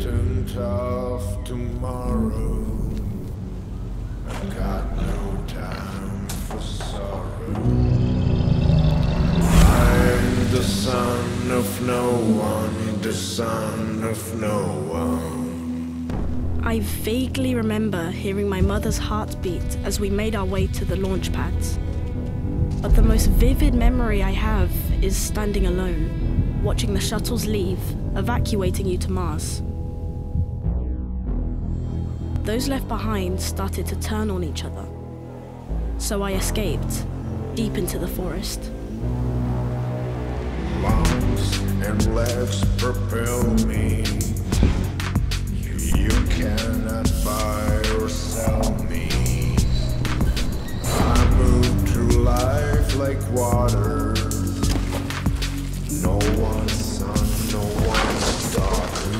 curtains of tomorrow. I've got no time for sorrow. I am the son of no one, the son of no one. I vaguely remember hearing my mother's heartbeat as we made our way to the launch pads. But the most vivid memory I have is standing alone, watching the shuttles leave, evacuating you to Mars. Those left behind started to turn on each other. So I escaped, deep into the forest. Lungs and legs propel me. You cannot buy or sell me. I move through life like water. No one's son, no one's daughter.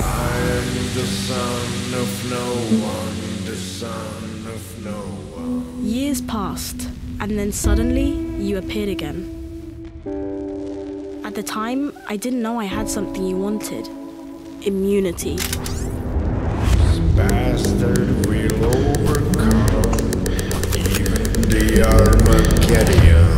I am the son of no one, the son of no one. Years passed, and then suddenly you appeared again. At the time, I didn't know I had something you wanted. Immunity. This bastard will overcome even the Armageddon.